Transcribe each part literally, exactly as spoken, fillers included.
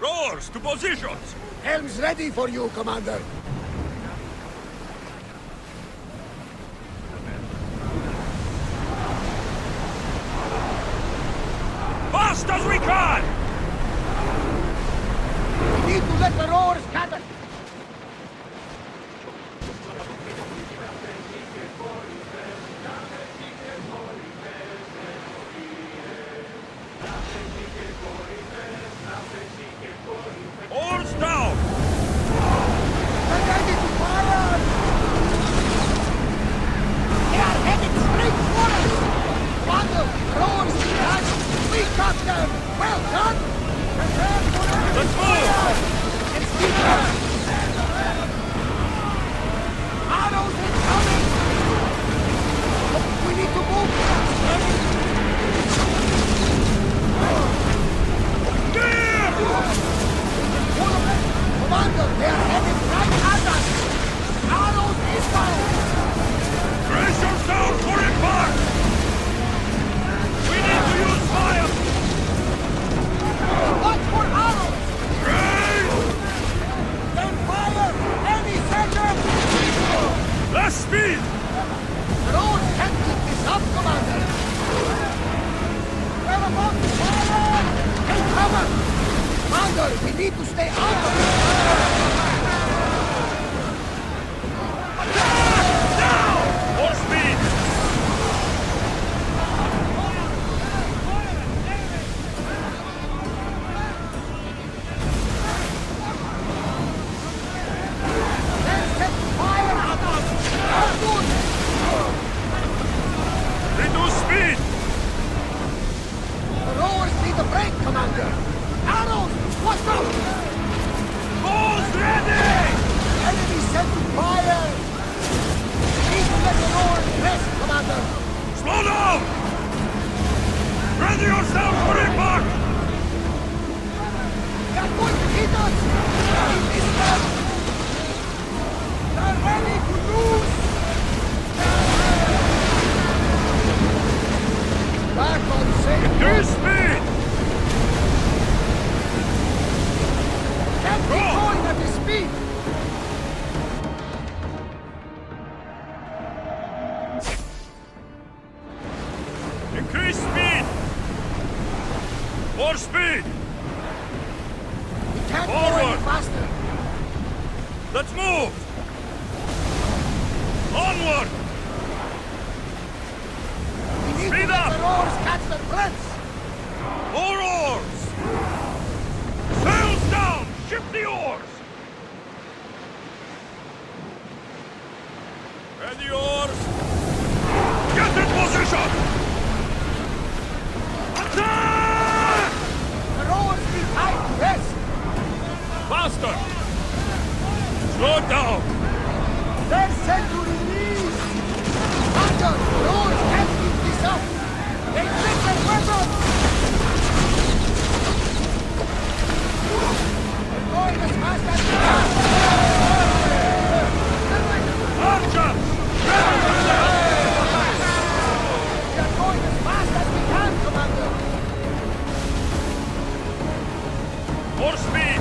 Roars to positions! Helms ready for you, Commander! Fast as we can! We need to let the roars gather! Go!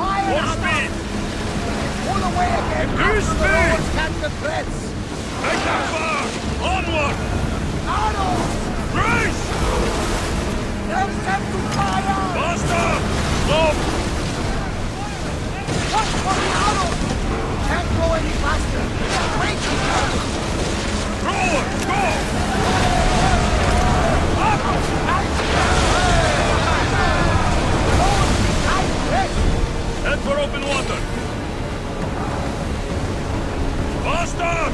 Fire speed! Pull away again! New speed! The threats! Make them fire! Onward! Arrows! Race! There's them to fire! Faster! Stop! Watch for the arrows! Can't go any faster! They're breaking us! Throw it! Go! Arrows! Head for open water! Faster!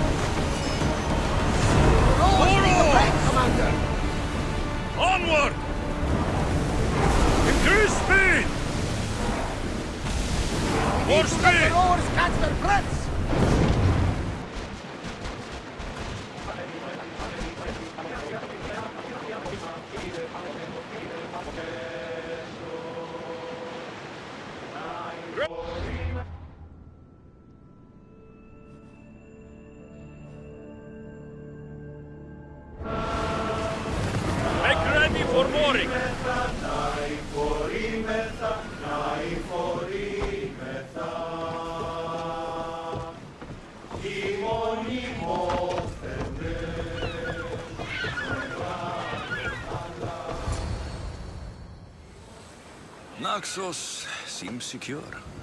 Forward! Commander! Onward! Increase speed! More speed! Rowers catch their breaths! Naxos seems secure.